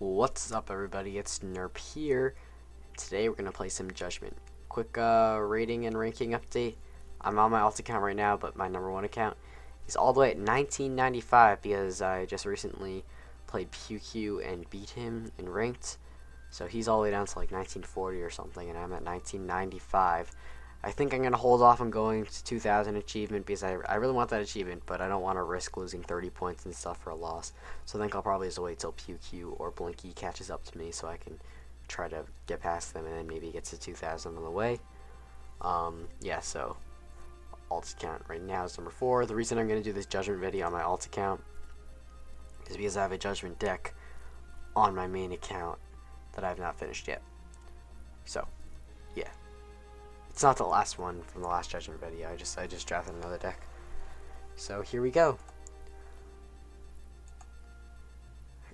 What's up, everybody? It's Nerp here. Today we're gonna play some Judgment. Quick rating and ranking update. I'm on my alt account right now, but my #1 account is all the way at 1995 because I just recently played PewQ and beat him in ranked. So he's all the way down to like 1940 or something, and I'm at 1995. I think I'm gonna hold off on going to 2000 achievement because I really want that achievement, but I don't want to risk losing 30 points and stuff for a loss. So I think I'll probably just wait till PewQ or Blinky catches up to me so I can try to get past them and then maybe get to 2000 on the way. Yeah, so alt account right now is #4. The reason I'm gonna do this judgment video on my alt account is because I have a judgment deck on my main account that I've not finished yet. So yeah. It's not the last one from the last judgment video. I just drafted another deck. So here we go.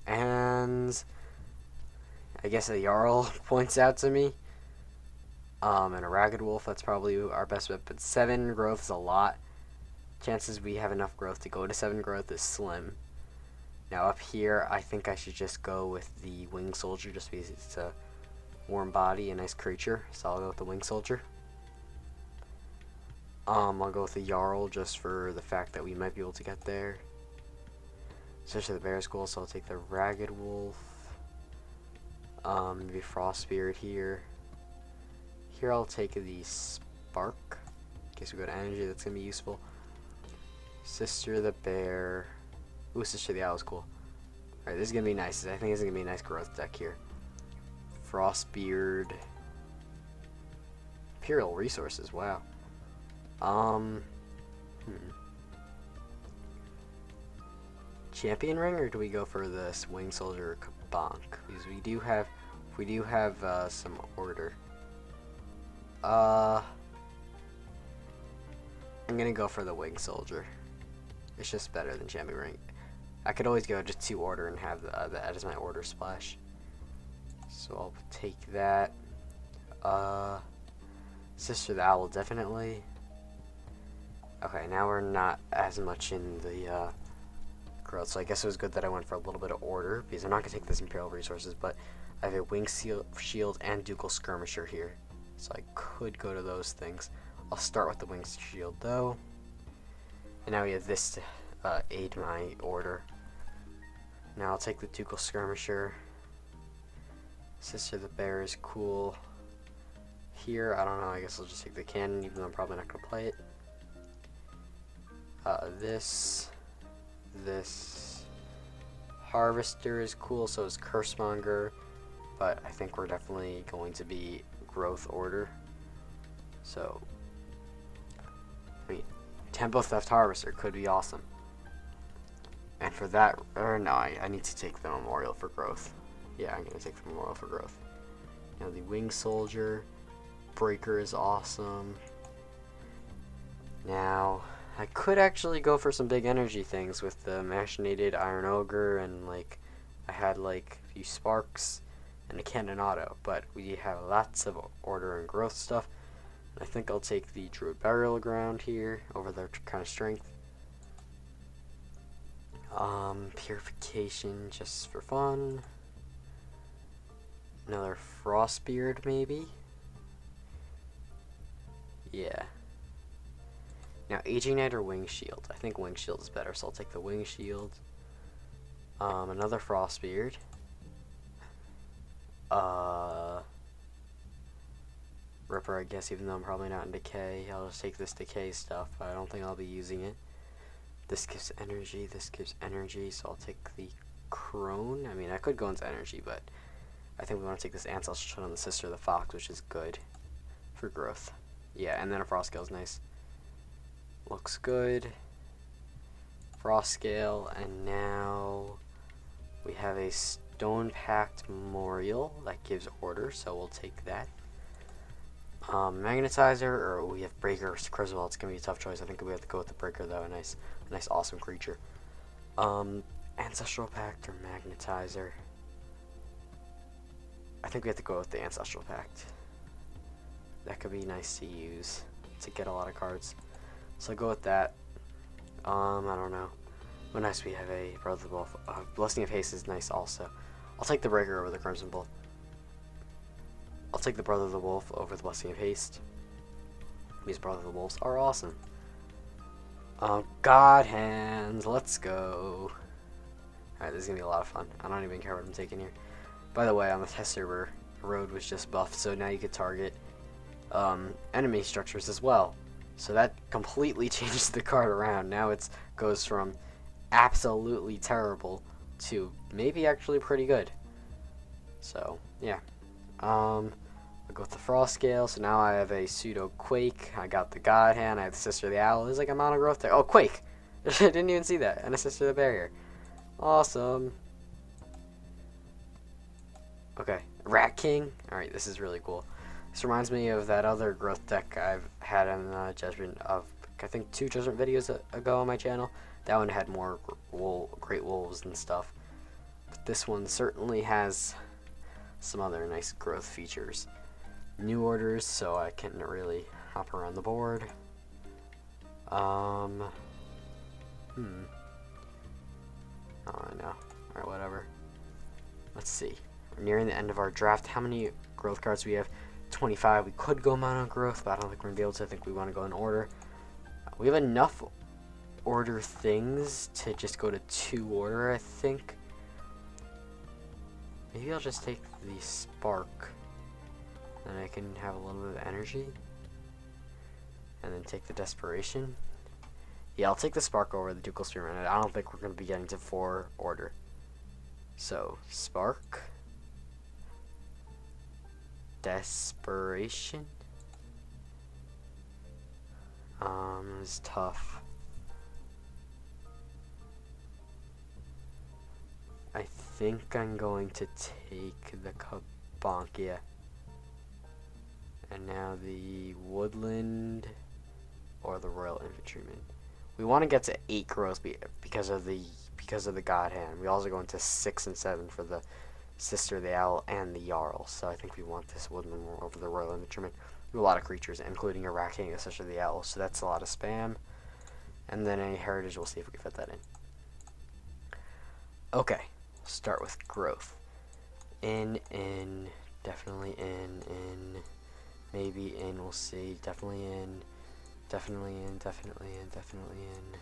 And I guess a Jarl points out to me. And a Ragged Wolf, that's probably our best bet. But 7 growth is a lot. Chances we have enough growth to go to 7 growth is slim. Now up here, I think I should just go with the Winged Soldier just because it's a warm body and nice creature. So I'll go with the Winged Soldier. I'll go with the Jarl just for the fact that we might be able to get there. Especially the Bear School, so I'll take the Ragged Wolf. Maybe Frost Spirit here. Here I'll take the Spark. In case we go to Energy, that's going to be useful. Sister the Bear. Ooh, Sister the Owl is cool. Alright, this is going to be nice. I think this is going to be a nice growth deck here. Frostbeard. Imperial Resources, wow. Champion Ring, or do we go for this Wing Soldier Kabank? Because we do have some order. I'm gonna go for the Wing Soldier. It's just better than Champion Ring. I could always go just to order and have that as my order splash. So I'll take that. Sister the Owl, definitely. Okay, now we're not as much in the growth, so I guess it was good that I went for a little bit of order, because I'm not going to take this Imperial Resources, but I have a Wing Shield and Ducal Skirmisher here, so I could go to those things. I'll start with the Wing Shield, though. And now we have this to aid my order. Now I'll take the Ducal Skirmisher. Sister the Bear is cool. Here, I don't know, I guess I'll just take the cannon, even though I'm probably not going to play it. This Harvester is cool, so is Cursemonger, but I think we're definitely going to be growth order. So, I mean, Tempo Theft Harvester could be awesome. And for that, or no, I need to take the Memorial for growth. Yeah, I'm going to take the Memorial for growth. Now the Wing Soldier, Breaker is awesome. Now, I could actually go for some big energy things with the Machinated Iron Ogre and like, I had like a few Sparks and a Cannon Auto, but we have lots of order and growth stuff. And I think I'll take the Druid Burial Ground here over their kind of strength. Purification just for fun. Another Frostbeard, maybe? Yeah. Now, Aging Knight or Wing Shield? I think Wing Shield is better, so I'll take the Wing Shield. Another Frostbeard. Ripper, I guess, even though I'm probably not in Decay. I'll just take this Decay stuff. I don't think I'll be using it. This gives energy, so I'll take the Crone. I mean, I could go into energy, but I think we want to take this Ancestral on the Sister of the Fox, which is good for growth. Yeah, and then a Frost Scale is nice. Looks good. Frost Scale, and now we have a Stone Pact Memorial that gives order, so we'll take that. Magnetizer, or we have Breaker. Criswell, it's going to be a tough choice. I think we have to go with the Breaker, though. A nice awesome creature. Ancestral Pact or Magnetizer. I think we have to go with the Ancestral Pact. That could be nice to use to get a lot of cards. So I'll go with that. I don't know. What nice we have a Brother of Wolf. Blessing of Haste is nice also. I'll take the Breaker over the Crimson Bull. I'll take the Brother of the Wolf over the Blessing of Haste. These Brother of the Wolves are awesome. God hands, let's go. Alright, this is gonna be a lot of fun. I don't even care what I'm taking here. By the way, on the test server, road was just buffed, so now you could target enemy structures as well. So that completely changes the card around. Now it goes from absolutely terrible to maybe actually pretty good. So yeah, I'll go with the Frost Scale. So now I have a pseudo Quake. I got the God Hand. I have the Sister of the Owl. There's like a monogrowth there. Oh, Quake! I didn't even see that. And a Sister of the Barrier. Awesome. Okay, Rat King. All right, this is really cool. This reminds me of that other growth deck I've had on Judgment of, I think, 2 Judgment videos ago on my channel. That one had more Great Wolves and stuff. But this one certainly has some other nice growth features. New orders, so I can really hop around the board. Oh, no. Alright, whatever. Let's see. We're nearing the end of our draft. How many growth cards do we have? 25. We could go mono growth, but I don't think we're going to be able to. I think we want to go in order. We have enough order things to just go to 2 order, I think. Maybe I'll just take the Spark. And I can have a little bit of energy. And then take the Desperation. Yeah, I'll take the Spark over the Ducal Spearman. I don't think we're going to be getting to 4 order. So, Spark. Desperation. It's tough. I think I'm going to take the Kabonkia. And now the Woodland or the Royal Infantryman. We want to get to 8 growth because of the God Hand. We also go into 6 and 7 for the Sister, the Owl, and the Jarl. So I think we want this Woodland over the Royal Infantryman. We have a lot of creatures, including a Rat King, a Sister, the Owl. So that's a lot of spam. And then a Heritage. We'll see if we can fit that in. Okay, we'll start with growth. In, definitely in, maybe in. We'll see. Definitely in. Definitely in, definitely in, definitely in.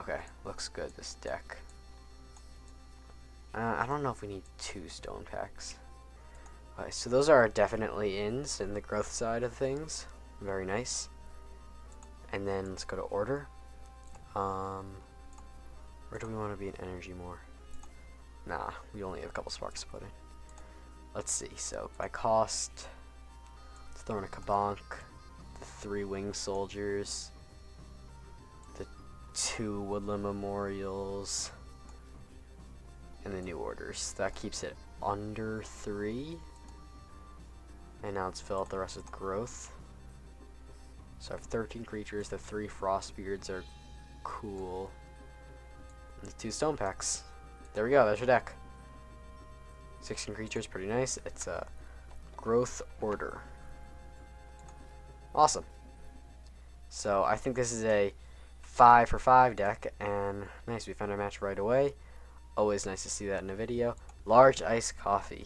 Okay, looks good, this deck. I don't know if we need 2 stone packs. Okay, so those are our definitely ins in the growth side of things. Very nice. And then let's go to order. Where do we want to be in energy more? Nah, we only have a couple sparks to put in. Let's see, so by cost, let's throw in a Kabonk. 3 Winged Soldiers, the 2 Woodland Memorials, and the new orders. That keeps it under 3. And now let's fill out the rest with growth. So I have 13 creatures. The 3 Frostbeards are cool. And the 2 Stone Packs. There we go. There's your deck. 16 creatures, pretty nice. It's a growth order. Awesome. So I think this is a 5 for 5 deck, and nice, we found our match right away. Always nice to see that in a video. Large Ice Coffee.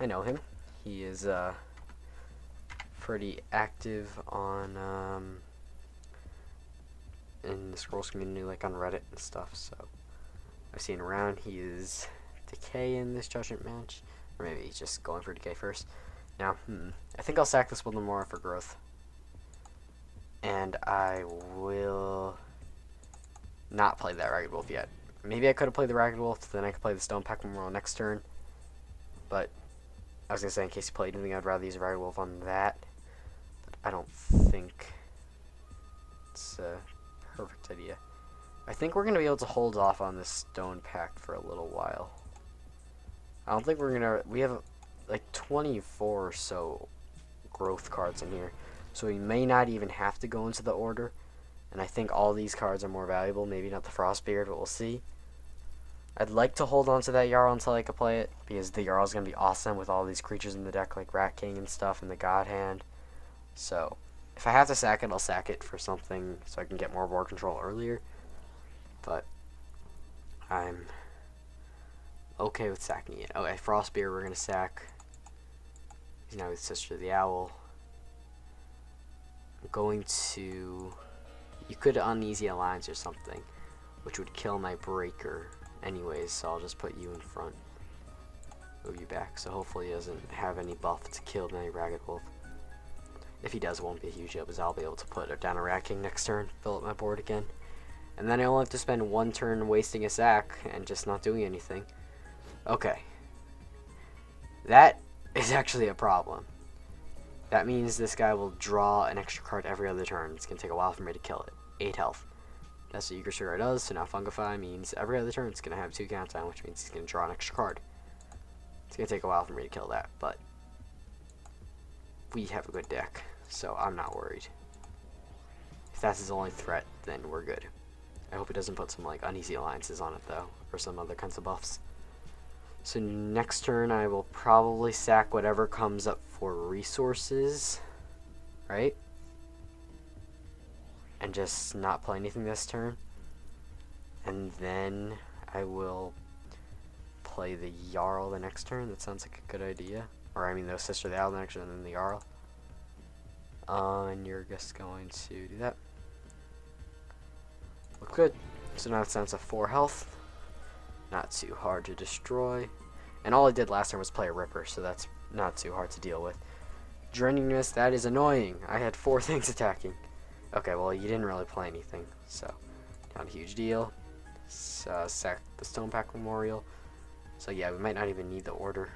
I know him. He is pretty active on in the Scrolls community, like on Reddit and stuff. So I've seen around. He is Decay in this judgment match, or maybe he's just going for Decay first. Now, I think I'll sack this Woodland Memorial for growth. And I will not play that Ragged Wolf yet. Maybe I could have played the Ragged Wolf, then I could play the Stone Pack Memorial next turn. But I was going to say, in case you played anything, I'd rather use a Ragged Wolf on that. But I don't think it's a perfect idea. I think we're going to be able to hold off on this Stone Pack for a little while. I don't think we're going to... We have like 24 or so growth cards in here, so we may not even have to go into the order, and I think all these cards are more valuable. Maybe not the Frostbeard, but we'll see. I'd like to hold on to that Jarl until I can play it, because the Jarl is going to be awesome with all these creatures in the deck, like Rat King and stuff, and the God Hand. So if I have to sack it, I'll sack it for something so I can get more board control earlier, but I'm okay with sacking it. Okay, Frostbeard we're gonna sack. He's now with Sister of the Owl. I'm going to... You could Uneasy Alliance or something, which would kill my breaker anyways, so I'll just put you in front. Move you back, so hopefully he doesn't have any buff to kill my Ragged Wolf. If he does, it won't be a huge deal, because I'll be able to put down a Rat King next turn, fill up my board again. And then I only have to spend one turn wasting a sack and just not doing anything. Okay. That is actually a problem. That means this guy will draw an extra card every other turn. It's going to take a while for me to kill it. 8 health. That's what Yggdrasil does, so now Fungify means every other turn it's going to have 2 countdown, which means he's going to draw an extra card. It's going to take a while for me to kill that, but we have a good deck, so I'm not worried. If that's his only threat, then we're good. I hope it doesn't put some like Uneasy Alliances on it though, or some other kinds of buffs. So next turn I will probably sack whatever comes up for resources, right? And just not play anything this turn. And then I will play the Jarl the next turn. That sounds like a good idea. Or I mean the Sister of the Owl the next turn and then the Jarl. And you're just going to do that. Look good. So now it's down to 4 health. Not too hard to destroy. And all I did last turn was play a Ripper, so that's not too hard to deal with. Draining Mist, that is annoying. I had 4 things attacking. Okay, well, you didn't really play anything, so not a huge deal. Sack the Stonepack Memorial. So yeah, we might not even need the order.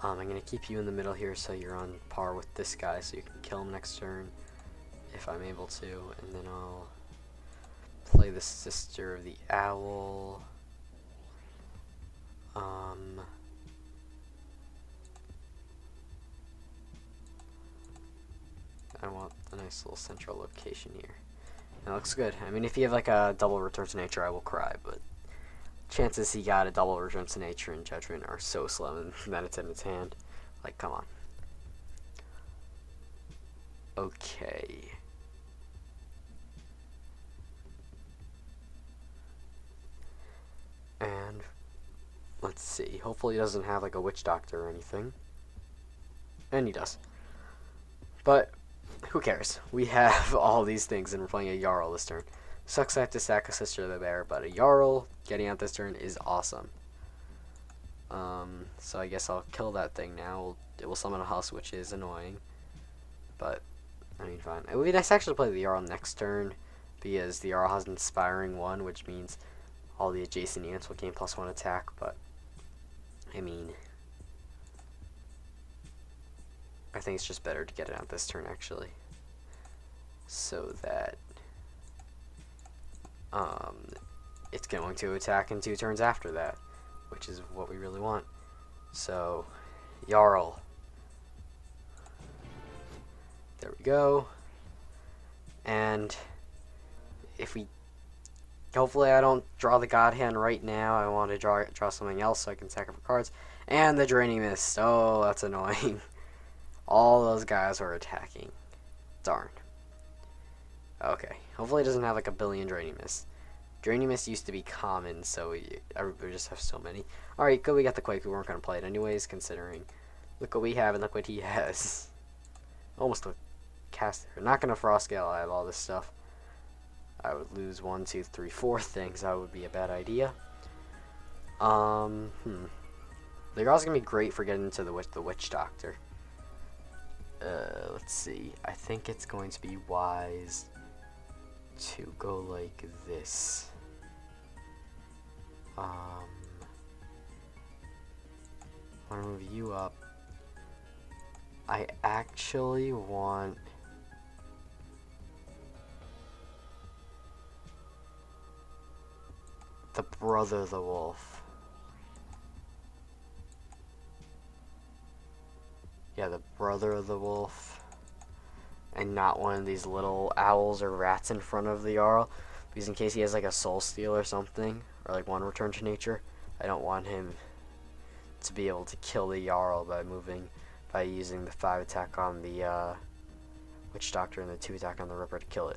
I'm going to keep you in the middle here so you're on par with this guy, so you can kill him next turn if I'm able to. And then I'll play the Sister of the Owl. I want a nice little central location here. That looks good. I mean, if you have like a double Return to Nature, I will cry, but chances he got a double Return to Nature and Judgment are so slow, and then it's in its hand. Like, come on. Okay. And let's see. Hopefully he doesn't have like a Witch Doctor or anything. And he does. But who cares? We have all these things and we're playing a Jarl this turn. Sucks I have to sack a Sister of the Bear, but a Jarl getting out this turn is awesome. So I guess I'll kill that thing now. It will summon a Husk, which is annoying. But, I mean, fine. It would be nice to actually play the Jarl next turn, because the Jarl has Inspiring 1, which means all the adjacent units will gain +1 attack, but, I mean, I think it's just better to get it out this turn, actually. So that... it's going to attack in 2 turns after that, which is what we really want. So, Jarl. There we go. And if we... Hopefully I don't draw the God Hand right now. I want to draw something else so I can sack up for cards. And the Draining Mist. Oh, that's annoying. All those guys were attacking. Darn. Okay. Hopefully it doesn't have like a billion Draining Mist. Draining Mist used to be common, so we just have so many. Alright, good, we got the Quake. We weren't going to play it anyways, considering. Look what we have and look what he has. Almost a caster. Not going to Frost Gale. I have all this stuff. I would lose 1, 2, 3, 4 things. That would be a bad idea. The Jarl's going to be great for getting into the Witch Doctor. Let's see. I think it's going to be wise to go like this. I want to move you up. I actually want... the Brother the Wolf. Yeah, the Brother of the Wolf. And not one of these little owls or rats in front of the Jarl. Because in case he has like a Soul Steal or something, or like one Return to Nature, I don't want him to be able to kill the Jarl by using the 5 attack on the Witch Doctor and the 2 attack on the Ripper to kill it.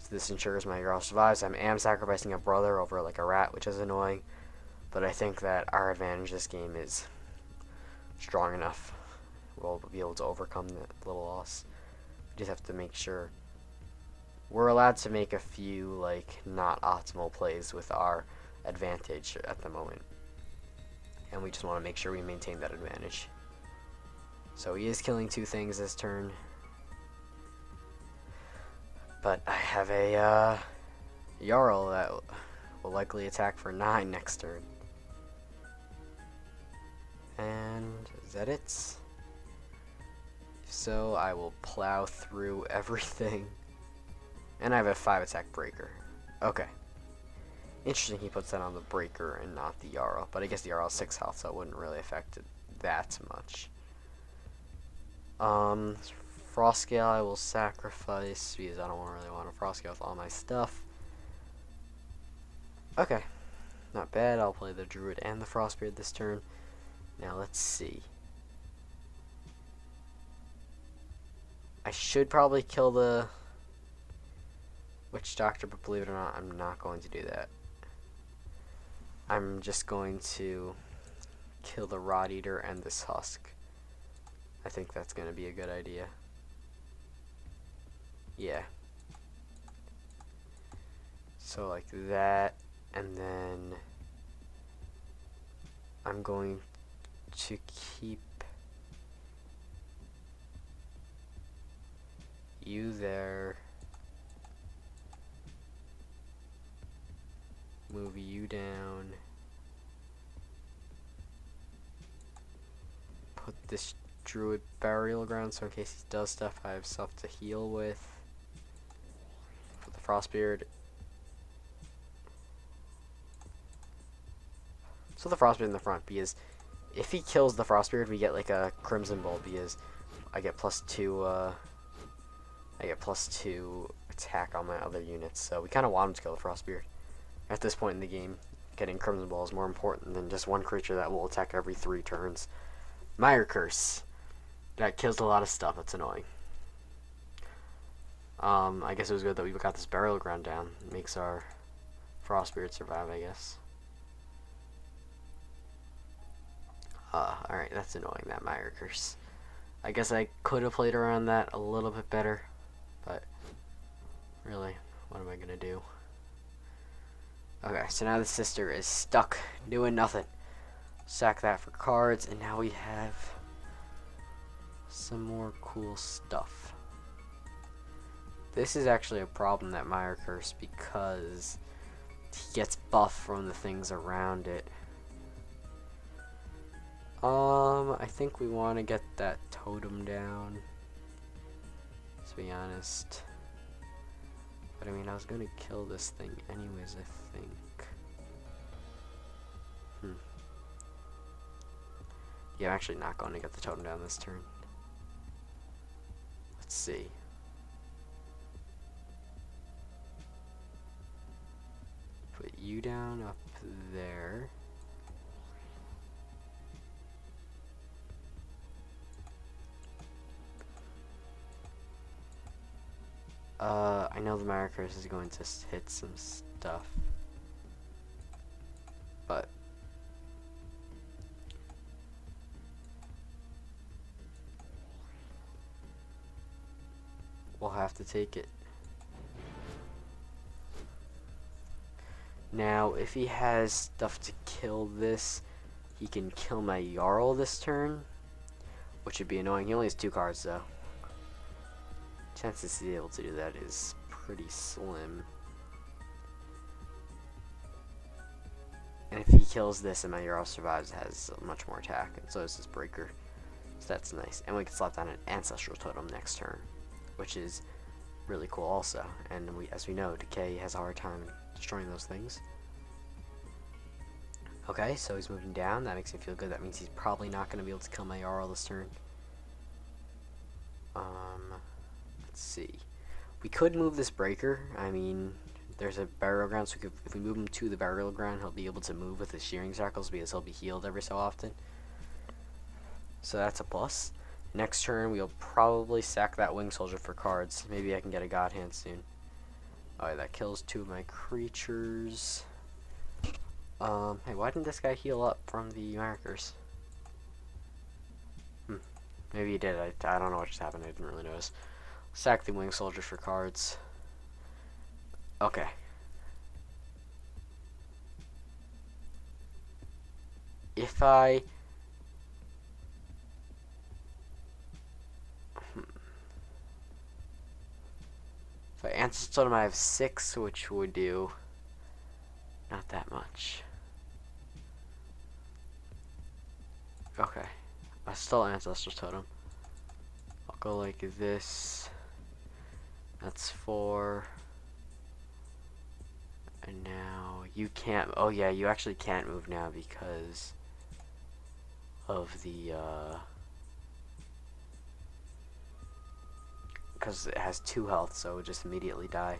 So this ensures my Jarl survives. I am sacrificing a brother over like a rat, which is annoying. But I think that our advantage this game is strong enough. We'll be able to overcome that little loss. We just have to make sure we're allowed to make a few like not optimal plays with our advantage at the moment, and we just want to make sure we maintain that advantage. So he is killing two things this turn, but I have a Jarl that will likely attack for 9 next turn. And is that it? If so, I will plow through everything. And I have a 5 attack breaker. Okay. Interesting he puts that on the breaker and not the Jarl. But I guess the Jarl is 6 health, so it wouldn't really affect it that much. Frost Scale I will sacrifice because I don't really want to Frost Scale with all my stuff. Okay. Not bad. I'll play the Druid and the Frostbeard this turn. Now let's see. I should probably kill the Witch Doctor, but believe it or not, I'm not going to do that. I'm just going to kill the Rod Eater and this Husk. I think that's going to be a good idea. Yeah. So like that, and then I'm going to keep you there. Move you down. Put this Druid burial ground so in case he does stuff I have stuff to heal with. For the Frostbeard. So the Frostbeard in the front because if he kills the Frostbeard we get like a Crimson Bolt because I get plus 2 attack on my other units, so we kinda want him to kill the Frostbeard. At this point in the game, getting Crimson Ball is more important than just one creature that will attack every 3 turns. Mire Curse. That kills a lot of stuff, that's annoying. I guess it was good that we got this burial ground down. It makes our Frostbeard survive, I guess. Alright, that's annoying, that Mire Curse. I guess I could have played around that a little bit better, but really, what am I gonna do? Okay, so now the sister is stuck doing nothing. Sack that for cards, and now we have some more cool stuff. This is actually a problem, that Mire Curse, because he gets buff from the things around it. I think we want to get that totem down, to be honest. But I mean, I was gonna kill this thing anyways, I think. Yeah, I'm actually not going to get the totem down this turn. Let's see. Put you down up there. I know the Mire Curse is going to hit some stuff, but we'll have to take it. Now, if he has stuff to kill this, he can kill my Jarl this turn, which would be annoying. He only has 2 cards, though. Chances to be able to do that is pretty slim. And if he kills this and my Jarl survives, it has much more attack, and so does this breaker. So that's nice. And we can slap down an Ancestral Totem next turn, which is really cool also. And as we know, Decay has a hard time destroying those things. Okay, so he's moving down. That makes me feel good. That means he's probably not going to be able to kill my Jarl this turn. Let's see, we could move this breaker. I mean, there's a burial ground, so if we move him to the burial ground, he'll be able to move with his shearing circles because he'll be healed every so often. So that's a plus. Next turn, we'll probably sack that Wing Soldier for cards. Maybe I can get a God Hand soon. Alright, that kills 2 of my creatures. Hey, why didn't this guy heal up from the markers? Maybe he did. I don't know what just happened. I didn't really notice. Sack the wing soldier for cards. Okay. If I... If I answer him, I have 6, which would do not that much. Okay. I still ancestor totem. I'll go like this. That's 4. And now you can't. Oh yeah, you actually can't move now because of the because it has 2 health, so it would just immediately die.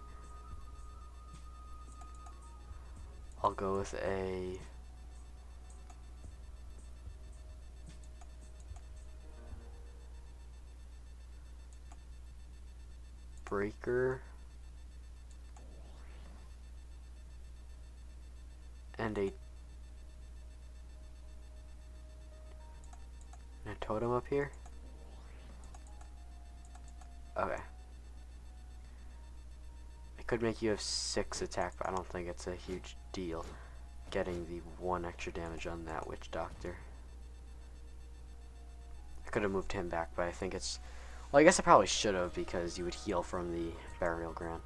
I'll go with a. Breaker and a totem up here. Okay, it could make you have 6 attack, but I don't think it's a huge deal getting the 1 extra damage on that witch doctor. I could have moved him back, but I think it's well, I guess I probably should have because you would heal from the burial ground.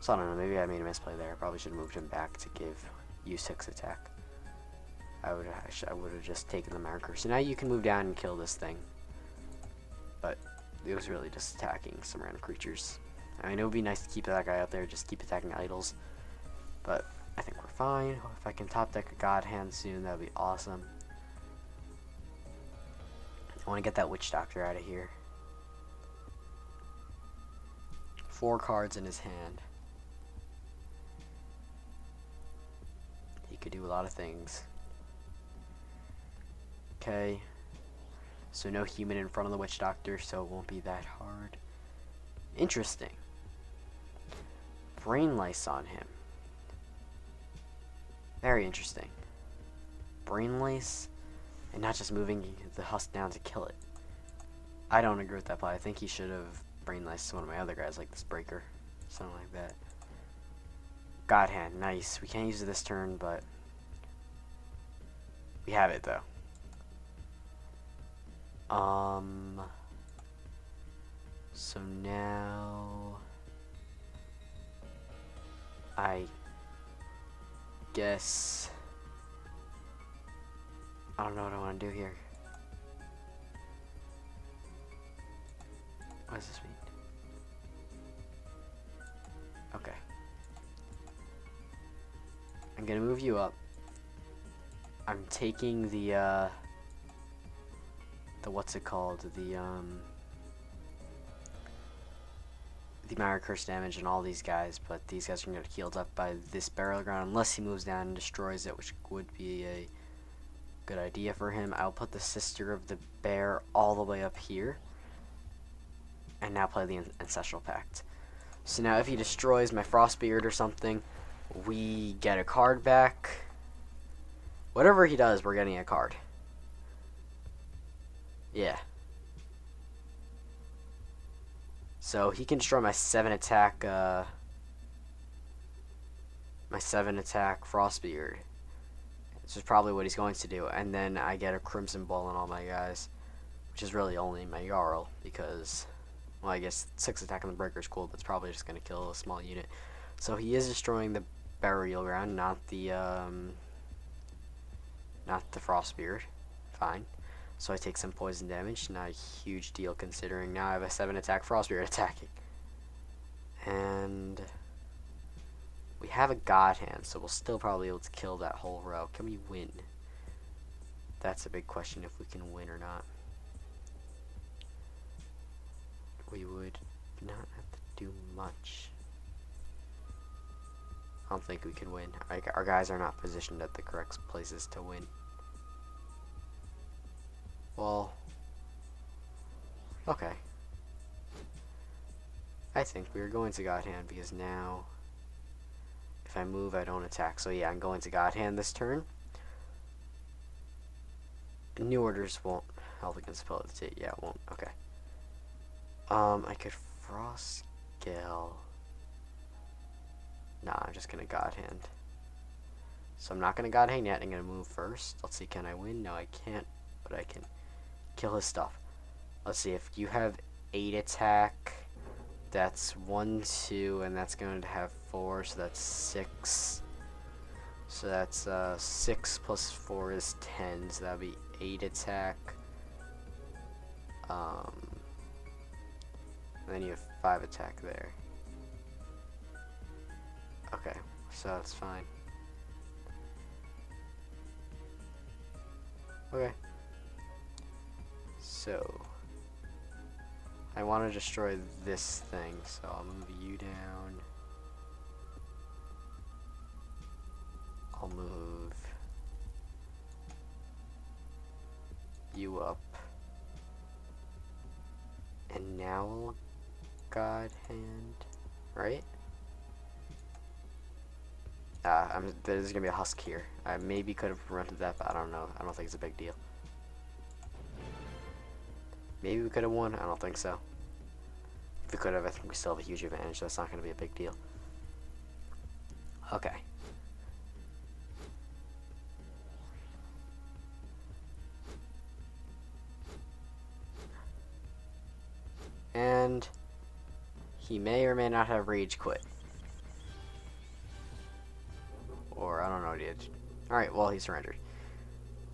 So I don't know, maybe I made a misplay there. I probably should have moved him back to give you 6 attack. I would have just taken the marker. So now you can move down and kill this thing. But it was really just attacking some random creatures. I mean, it would be nice to keep that guy out there, just keep attacking idols. But I think we're fine. If I can top deck a god hand soon, that would be awesome. I want to get that witch doctor out of here. 4 cards in his hand. He could do a lot of things. Okay. So no human in front of the witch doctor, so it won't be that hard. Interesting. Brain lice on him. Very interesting. Brain lice, and not just moving the husk down to kill it. I don't agree with that play. I think he should have brain lice to one of my other guys, like this breaker, something like that. God hand, nice. We can't use it this turn, but we have it though. So now I guess I don't know what I want to do here. What does this mean? Okay. I'm gonna move you up. I'm taking the what's it called? The minor curse damage and all these guys, but these guys are gonna get healed up by this burial ground unless he moves down and destroys it, which would be a good idea for him. I'll put the sister of the bear all the way up here. And now play the Ancestral Pact. So now if he destroys my Frostbeard or something, we get a card back. Whatever he does, we're getting a card. Yeah. So he can destroy my 7 attack, Frostbeard. This is probably what he's going to do. And then I get a Crimson Ball on all my guys, which is really only my Jarl, because... Well, I guess 6 attack on the breaker is cool, but it's probably just going to kill a small unit. So he is destroying the burial ground, not the Frostbeard. Fine. So I take some poison damage. Not a huge deal considering now I have a 7 attack Frostbeard attacking. And we have a God Hand, so we'll still probably be able to kill that whole row. Can we win? That's a big question, if we can win or not. We would not have to do much. I don't think we could win. Our guys are not positioned at the correct places to win. Well, okay. I think we are going to God Hand because now, If I move, I don't attack. So yeah, I'm going to God Hand this turn. New Orders won't help against pellets. Yeah, it won't. Okay. I could Frost Gale. Nah, I'm just going to God Hand. So I'm not going to God Hand yet. I'm going to move first. Let's see, can I win? No, I can't. But I can kill his stuff. Let's see, if you have 8 attack, that's 1, 2, and that's going to have 4, so that's 6. So that's 6 plus 4 is 10, so that'll be 8 attack. And then you have 5 attack there. Okay, so that's fine. Okay. So I want to destroy this thing, so I'll move you down. I'll move you up. And now I'll God Hand, right? There's going to be a husk here. I maybe could have prevented that, but I don't know. I don't think it's a big deal. Maybe we could have won. I don't think so. If we could have, I think we still have a huge advantage. That's not going to be a big deal. Okay. And he may or may not have rage quit. Or I don't know what he did. Alright, well, he surrendered.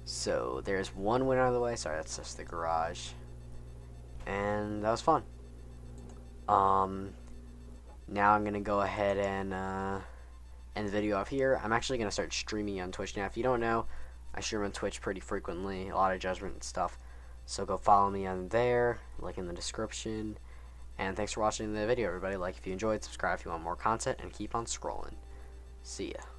So there's one win out of the way. Sorry, that's just the garage. And that was fun. Now I'm gonna go ahead and end the video off here. I'm actually gonna start streaming on Twitch now. If you don't know, I stream on Twitch pretty frequently, a lot of judgment and stuff. So go follow me on there, link in the description. And thanks for watching the video, everybody. Like if you enjoyed, subscribe if you want more content, and keep on scrolling. See ya.